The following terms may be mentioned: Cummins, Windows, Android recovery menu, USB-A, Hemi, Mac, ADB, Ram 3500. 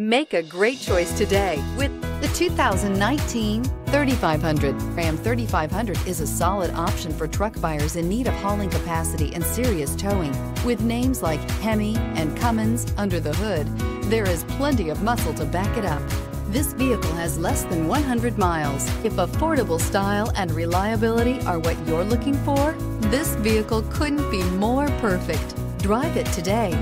Make a great choice today with the 2019 3500. Ram 3500 is a solid option for truck buyers in need of hauling capacity and serious towing. With names like Hemi and Cummins under the hood, there is plenty of muscle to back it up. This vehicle has less than 100 miles. If affordable style and reliability are what you're looking for, this vehicle couldn't be more perfect. Drive it today.